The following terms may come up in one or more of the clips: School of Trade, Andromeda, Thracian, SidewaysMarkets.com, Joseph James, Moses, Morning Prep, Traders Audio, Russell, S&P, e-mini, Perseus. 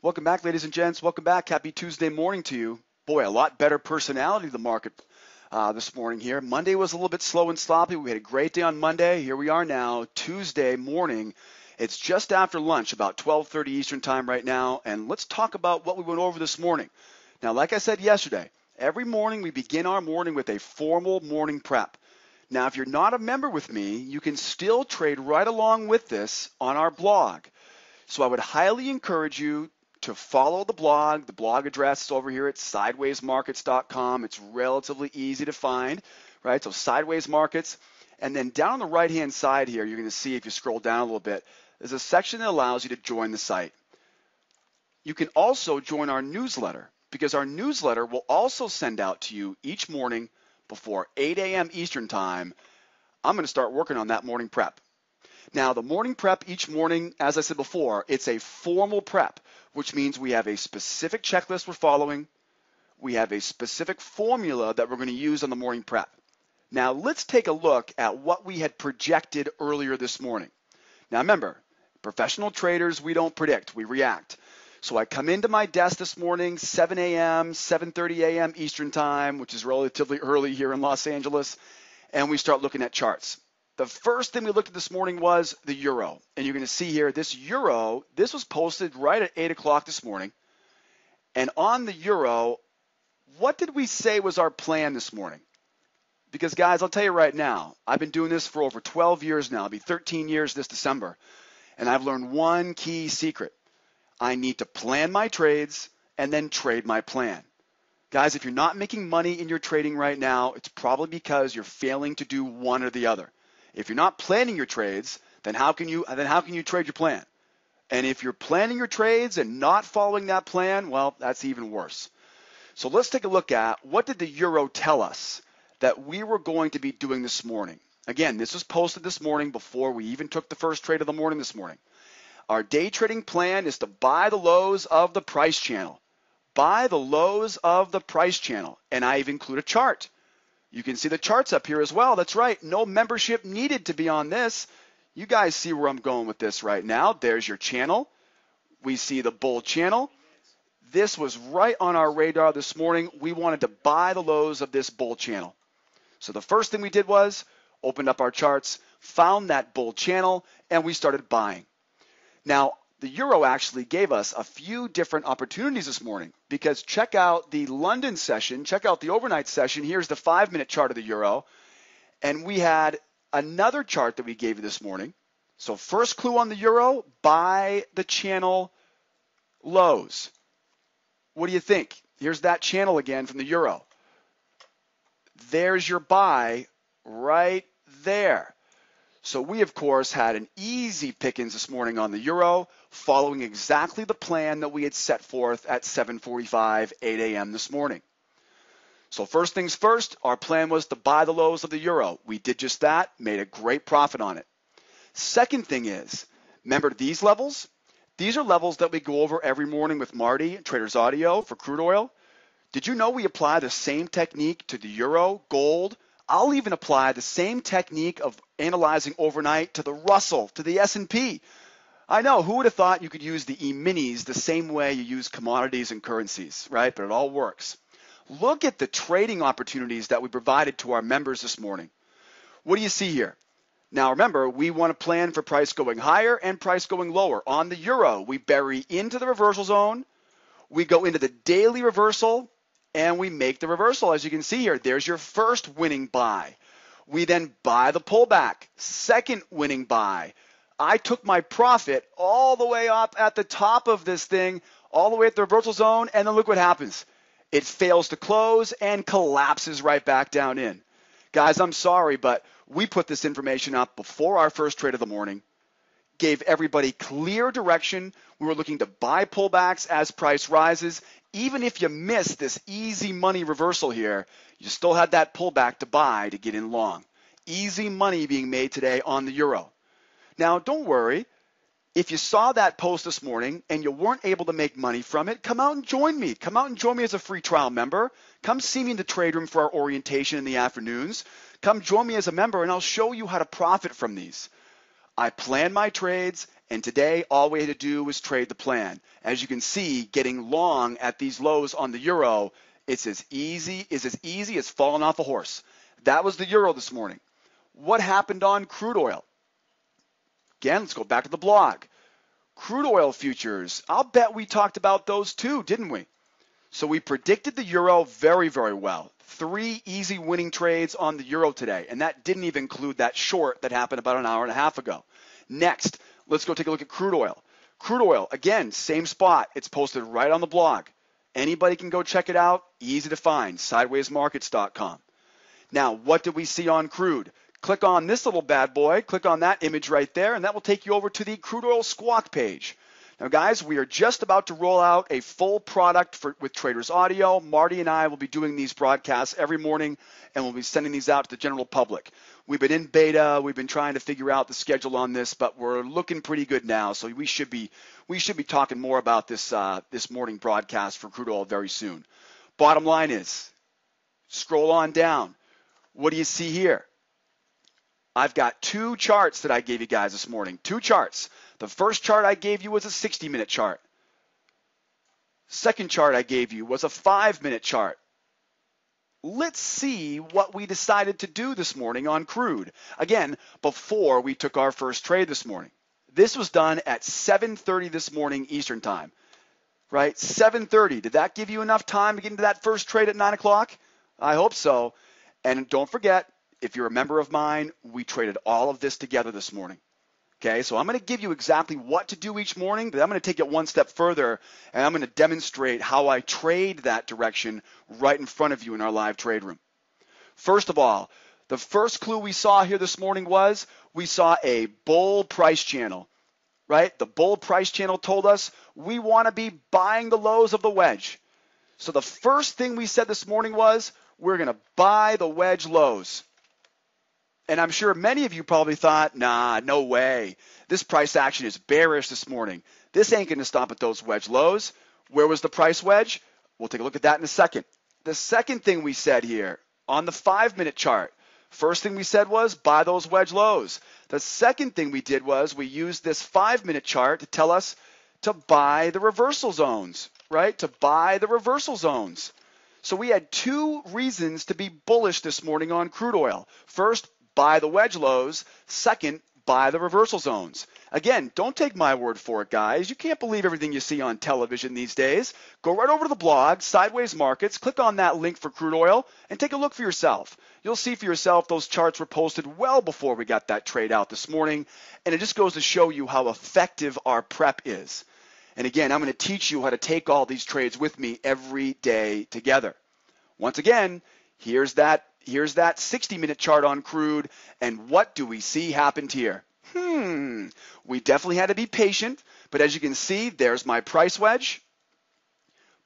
Welcome back, ladies and gents. Welcome back. Happy Tuesday morning to you. Boy, a lot better personality to the market this morning here. Monday was a little bit slow and sloppy. We had a great day on Monday. Here we are now, Tuesday morning. It's just after lunch, about 12:30 Eastern time right now, and let's talk about what we went over this morning. Now, like I said yesterday, every morning we begin our morning with a formal morning prep. Now, if you're not a member with me, you can still trade right along with this on our blog. So I would highly encourage you to follow the blog. The blog address is over here at SidewaysMarkets.com. It's relatively easy to find, right? So Sideways Markets. And then down on the right-hand side here, you're going to see, if you scroll down a little bit, there's a section that allows you to join the site. You can also join our newsletter, because our newsletter will also send out to you each morning before 8 a.m. Eastern time. I'm going to start working on that morning prep. Now, the morning prep each morning, as I said before, it's a formal prep, which means we have a specific checklist we're following. We have a specific formula that we're going to use on the morning prep. Now, let's take a look at what we had projected earlier this morning. Now, remember, professional traders, we don't predict, we react. So I come into my desk this morning, 7 a.m., 7:30 a.m. Eastern time, which is relatively early here in Los Angeles, and we start looking at charts. The first thing we looked at this morning was the euro. And you're going to see here, this euro, this was posted right at 8 o'clock this morning. And on the euro, what did we say was our plan this morning? Because, guys, I'll tell you right now, I've been doing this for over 12 years now. It'll be 13 years this December. And I've learned one key secret. I need to plan my trades and then trade my plan. Guys, if you're not making money in your trading right now, it's probably because you're failing to do one or the other. If you're not planning your trades, then how can you trade your plan? And if you're planning your trades and not following that plan, well, that's even worse. So let's take a look at what did the euro tell us that we were going to be doing this morning. Again, this was posted this morning before we even took the first trade of the morning this morning. Our day trading plan is to buy the lows of the price channel. Buy the lows of the price channel. And I've included a chart. You can see the charts up here as well. That's right. No membership needed to be on this. You guys see where I'm going with this right now. There's your channel. We see the bull channel. This was right on our radar this morning. We wanted to buy the lows of this bull channel. So the first thing we did was opened up our charts, found that bull channel, and we started buying. Now, the euro actually gave us a few different opportunities this morning, because check out the London session, check out the overnight session. Here's the 5-minute chart of the euro. And we had another chart that we gave you this morning. So first clue on the euro, buy the channel lows. What do you think? Here's that channel again from the euro. There's your buy right there. So we, of course, had an easy pickings this morning on the euro, following exactly the plan that we had set forth at 7:45, 8 a.m. this morning. So first things first, our plan was to buy the lows of the euro. We did just that, made a great profit on it. Second thing is, remember these levels? These are levels that we go over every morning with Marty, Traders Audio, for crude oil. Did you know we apply the same technique to the euro, gold? I'll even apply the same technique of analyzing overnight to the Russell, to the S&P. I know, who would have thought you could use the e-minis the same way you use commodities and currencies, right? But it all works. Look at the trading opportunities that we provided to our members this morning. What do you see here? Now remember, we want to plan for price going higher and price going lower. On the euro, we bury into the reversal zone. We go into the daily reversal. And we make the reversal, as you can see here. There's your first winning buy. We then buy the pullback, second winning buy. I took my profit all the way up at the top of this thing, all the way at the reversal zone, and then look what happens. It fails to close and collapses right back down in. Guys, I'm sorry, but we put this information up before our first trade of the morning, gave everybody clear direction. We were looking to buy pullbacks as price rises. Even if you missed this easy money reversal here, you still had that pullback to buy to get in long. Easy money being made today on the euro. Now, don't worry. If you saw that post this morning and you weren't able to make money from it, come out and join me. Come out and join me as a free trial member. Come see me in the trade room for our orientation in the afternoons. Come join me as a member, and I'll show you how to profit from these. I plan my trades, and today all we had to do was trade the plan. As you can see, getting long at these lows on the euro, it's as easy as falling off a horse. That was the euro this morning. What happened on crude oil? Again, let's go back to the blog. Crude oil futures, I'll bet we talked about those too, didn't we? So we predicted the euro very, very well. 3 easy winning trades on the euro today, and that didn't even include that short that happened about an hour and a half ago. Next, let's go take a look at crude oil. Crude oil, again, same spot. It's posted right on the blog. Anybody can go check it out. Easy to find, SidewaysMarkets.com. Now, what did we see on crude? Click on this little bad boy, click on that image right there, and that will take you over to the crude oil squawk page. Now, guys, we are just about to roll out a full product with Traders Audio. Marty and I will be doing these broadcasts every morning, and we'll be sending these out to the general public. We've been in beta. We've been trying to figure out the schedule on this, but we're looking pretty good now, so we should be talking more about this, this morning broadcast for crude oil very soon. Bottom line is, scroll on down. What do you see here? I've got 2 charts that I gave you guys this morning, 2 charts. The first chart I gave you was a 60-minute chart. Second chart I gave you was a 5-minute chart. Let's see what we decided to do this morning on crude. Again, before we took our first trade this morning. This was done at 7:30 this morning Eastern time, right? 7:30. Did that give you enough time to get into that first trade at 9 o'clock? I hope so. And don't forget, if you're a member of mine, we traded all of this together this morning. Okay, so I'm going to give you exactly what to do each morning, but I'm going to take it one step further, and I'm going to demonstrate how I trade that direction right in front of you in our live trade room. First of all, the first clue we saw here this morning was we saw a bull price channel, right? The bull price channel told us we want to be buying the lows of the wedge. So the first thing we said this morning was we're going to buy the wedge lows. And I'm sure many of you probably thought, nah, no way. This price action is bearish this morning. This ain't going to stop at those wedge lows. Where was the price wedge? We'll take a look at that in a second. The second thing we said here on the 5-minute chart, first thing we said was buy those wedge lows. The second thing we did was we used this 5-minute chart to tell us to buy the reversal zones, right? To buy the reversal zones. So we had 2 reasons to be bullish this morning on crude oil. First, buy the wedge lows. Second, buy the reversal zones. Again, don't take my word for it, guys. You can't believe everything you see on television these days. Go right over to the blog, Sideways Markets, click on that link for crude oil, and take a look for yourself. You'll see for yourself those charts were posted well before we got that trade out this morning, and it just goes to show you how effective our prep is. And again, I'm going to teach you how to take all these trades with me every day together. Once again, here's that 60-minute chart on crude, and what do we see happened here? We definitely had to be patient, but as you can see, there's my price wedge.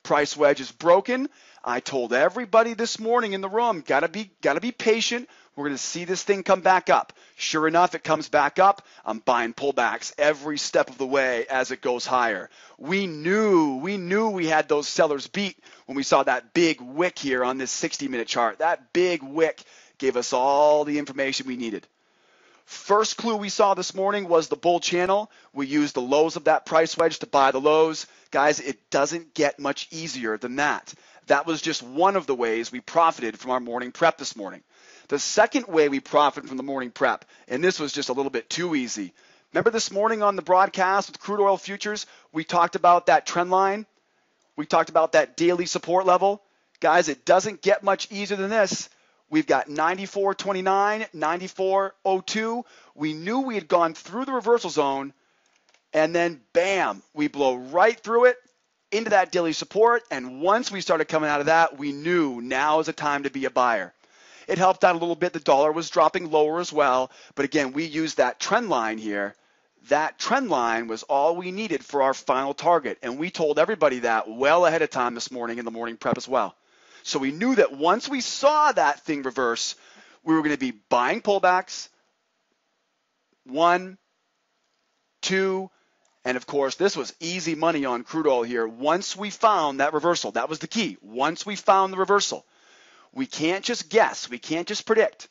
Price wedge is broken. I told everybody this morning in the room, gotta be patient. We're gonna see this thing come back up. Sure enough, it comes back up. I'm buying pullbacks every step of the way as it goes higher. We knew we had those sellers beat when we saw that big wick here on this 60-minute chart. That big wick gave us all the information we needed. First clue we saw this morning was the bull channel. We used the lows of that price wedge to buy the lows. Guys, it doesn't get much easier than that. That was just one of the ways we profited from our morning prep this morning. The second way we profited from the morning prep, and this was just a little bit too easy. Remember this morning on the broadcast with crude oil futures, we talked about that trend line. We talked about that daily support level. Guys, it doesn't get much easier than this. We've got 94.29, 94.02. We knew we had gone through the reversal zone, and then bam, we blow right through it into that daily support. And once we started coming out of that, we knew now is a time to be a buyer. It helped out a little bit. The dollar was dropping lower as well. But again, we used that trend line here. That trend line was all we needed for our final target. And we told everybody that well ahead of time this morning in the morning prep as well. So we knew that once we saw that thing reverse, we were going to be buying pullbacks, 1, 2, and of course, this was easy money on crude oil here. Once we found that reversal, that was the key. Once we found the reversal, we can't just guess. We can't just predict.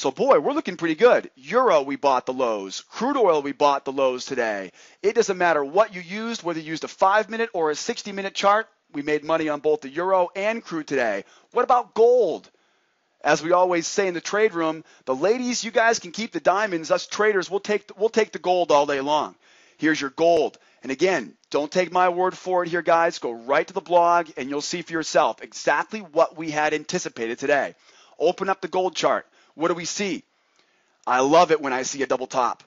So boy, we're looking pretty good. Euro, we bought the lows. Crude oil, we bought the lows today. It doesn't matter what you used, whether you used a 5-minute or a 60-minute chart, we made money on both the euro and crude today. What about gold? As we always say in the trade room, the ladies, you guys can keep the diamonds. Us traders, we'll take the gold all day long. Here's your gold. And again, don't take my word for it here, guys. Go right to the blog and you'll see for yourself exactly what we had anticipated today. Open up the gold chart. What do we see? I love it when I see a double top.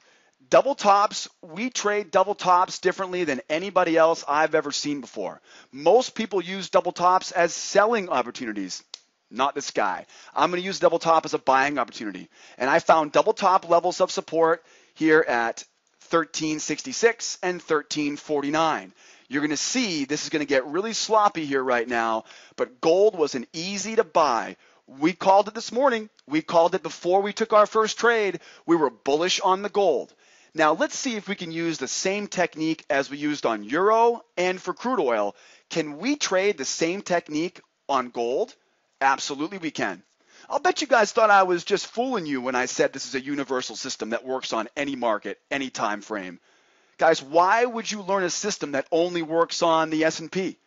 Double tops, we trade double tops differently than anybody else I've ever seen before. Most people use double tops as selling opportunities. Not this guy. I'm going to use double top as a buying opportunity. And I found double top levels of support here at 1366 and 1349. You're going to see this is going to get really sloppy here right now, but gold was an easy to buy. We called it this morning. We called it before we took our first trade. We were bullish on the gold. Now let's see if we can use the same technique as we used on euro and for crude oil. Can we trade the same technique on gold? Absolutely we can. I'll bet you guys thought I was just fooling you when I said this is a universal system that works on any market, any time frame. Guys, why would you learn a system that only works on the S&P? It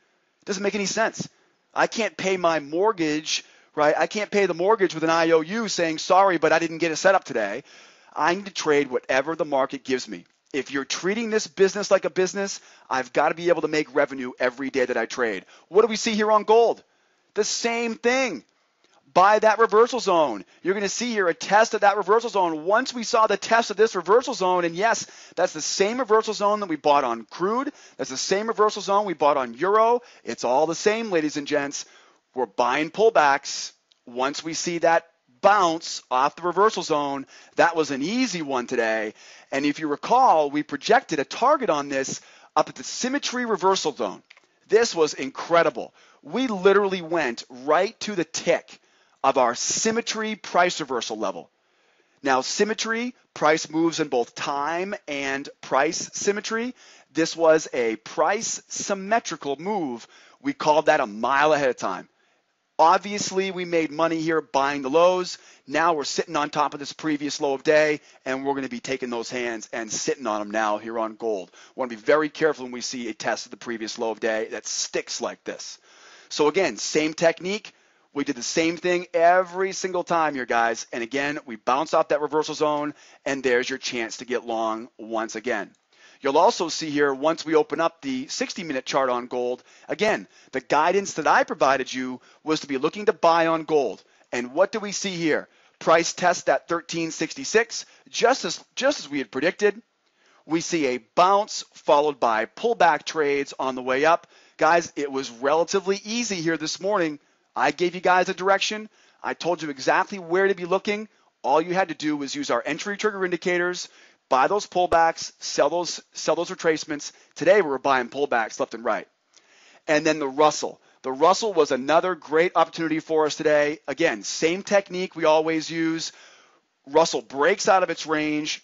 doesn't make any sense. I can't pay my mortgage, right? I can't pay the mortgage with an IOU saying, sorry, but I didn't get it set up today. I need to trade whatever the market gives me. If you're treating this business like a business, I've got to be able to make revenue every day that I trade. What do we see here on gold? The same thing. Buy that reversal zone. You're going to see here a test of that reversal zone. Once we saw the test of this reversal zone, and yes, that's the same reversal zone that we bought on crude. That's the same reversal zone we bought on euro. It's all the same, ladies and gents. We're buying pullbacks. Once we see that bounce off the reversal zone, that was an easy one today. And if you recall, we projected a target on this up at the symmetry reversal zone. This was incredible. We literally went right to the tick of our symmetry price reversal level. Now, symmetry, price moves in both time and price symmetry. This was a price symmetrical move. We called that a mile ahead of time. Obviously, we made money here buying the lows. Now we're sitting on top of this previous low of day, and we're going to be taking those hands and sitting on them now here on gold. We want to be very careful when we see a test of the previous low of day that sticks like this. So again, same technique. We did the same thing every single time here, guys. And again, we bounce off that reversal zone, and there's your chance to get long once again. You'll also see here, once we open up the 60-minute chart on gold, again, the guidance that I provided you was to be looking to buy on gold. And what do we see here? Price test at 1366, just as we had predicted. We see a bounce followed by pullback trades on the way up. Guys, it was relatively easy here this morning. I gave you guys a direction. I told you exactly where to be looking. All you had to do was use our entry trigger indicators, buy those pullbacks, sell those retracements. Today we were buying pullbacks left and right. And then the Russell. The Russell was another great opportunity for us today. Again, same technique we always use. Russell breaks out of its range.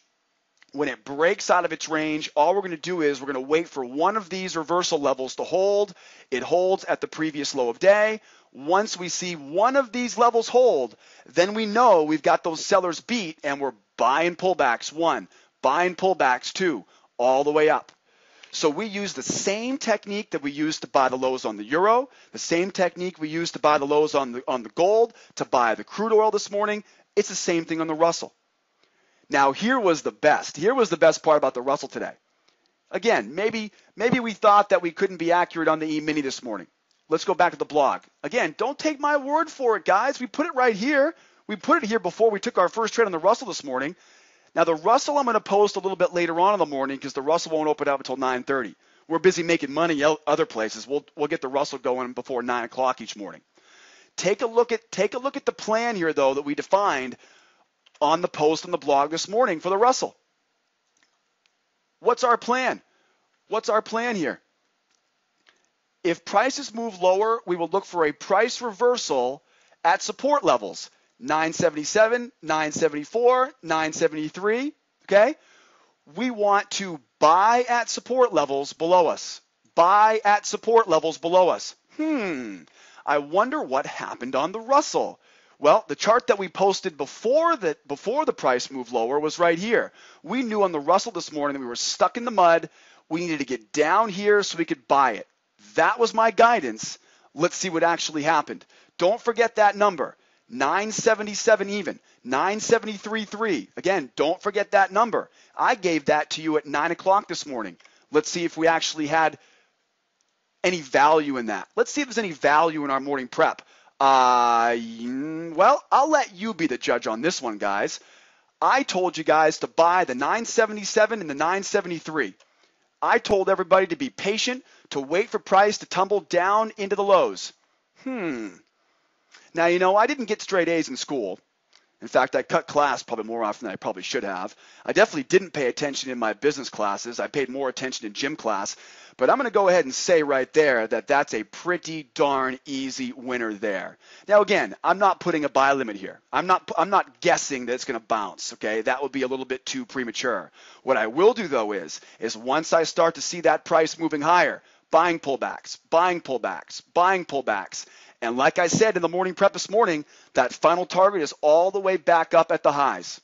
When it breaks out of its range, all we're going to do is we're going to wait for one of these reversal levels to hold. It holds at the previous low of day. Once we see one of these levels hold, then we know we've got those sellers beat and we're buying pullbacks one, buying pullbacks two, all the way up. So we use the same technique that we used to buy the lows on the euro, the same technique we used to buy the lows on the gold, to buy the crude oil this morning. It's the same thing on the Russell. Now, here was the best. Here was the best part about the Russell today. Again, maybe we thought that we couldn't be accurate on the e-mini this morning. Let's go back to the blog. Again, don't take my word for it, guys. We put it right here. We put it here before we took our first trade on the Russell this morning. Now, the Russell I'm going to post a little bit later on in the morning because the Russell won't open up until 9:30. We're busy making money other places. We'll get the Russell going before 9 o'clock each morning. Take a look at the plan here, though, that we defined on the post on the blog this morning for the Russell. What's our plan? What's our plan here? If prices move lower, we will look for a price reversal at support levels, 977, 974, 973, okay? We want to buy at support levels below us. Buy at support levels below us. I wonder what happened on the Russell. Well, the chart that we posted before the price moved lower was right here. We knew on the Russell this morning that we were stuck in the mud. We needed to get down here so we could buy it. That was my guidance. Let's see what actually happened. Don't forget that number, 977 even, 973.3. Again, don't forget that number. I gave that to you at 9 o'clock this morning. Let's see if we actually had any value in that. Let's see if there's any value in our morning prep. Well, I'll let you be the judge on this one, guys. I told you guys to buy the 977 and the 973. I told everybody to be patient, to wait for price to tumble down into the lows. Now, you know, I didn't get straight A's in school. In fact, I cut class probably more often than I probably should have. I definitely didn't pay attention in my business classes. I paid more attention in gym class. But I'm going to go ahead and say right there that that's a pretty darn easy winner there. Now, again, I'm not putting a buy limit here. I'm not guessing that it's going to bounce, okay? That would be a little bit too premature. What I will do, though, is once I start to see that price moving higher, buying pullbacks, buying pullbacks, buying pullbacks. And like I said in the morning prep this morning, that final target is all the way back up at the highs.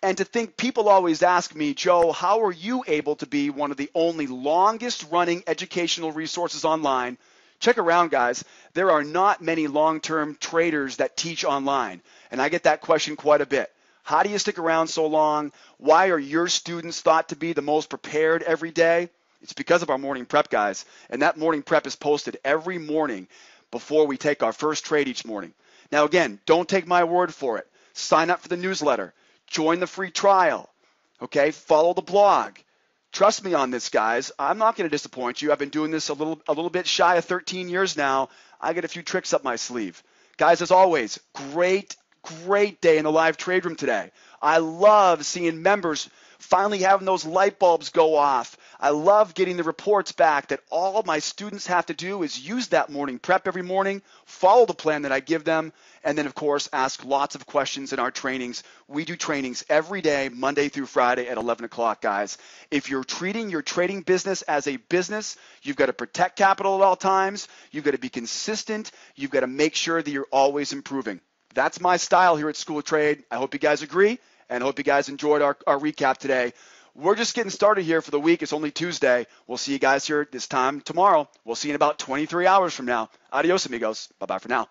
And to think, people always ask me, Joe, how are you able to be one of the only longest running educational resources online? Check around, guys. There are not many long-term traders that teach online. And I get that question quite a bit. How do you stick around so long? Why are your students thought to be the most prepared every day? It's because of our morning prep, guys. And that morning prep is posted every morning before we take our first trade each morning. Now, again, don't take my word for it. Sign up for the newsletter. Join the free trial, okay? Follow the blog. Trust me on this, guys. I'm not going to disappoint you. I've been doing this a little bit shy of 13 years now. I get a few tricks up my sleeve. Guys, as always, great day in the live trade room today. I love seeing members finally having those light bulbs go off. I love getting the reports back that all my students have to do is use that morning prep every morning, follow the plan that I give them, and then, of course, ask lots of questions in our trainings. We do trainings every day, Monday through Friday at 11 o'clock, guys. If you're treating your trading business as a business, you've got to protect capital at all times. You've got to be consistent. You've got to make sure that you're always improving. That's my style here at School of Trade. I hope you guys agree. And I hope you guys enjoyed our recap today. We're just getting started here for the week. It's only Tuesday. We'll see you guys here this time tomorrow. We'll see you in about 23 hours from now. Adios, amigos. Bye-bye for now.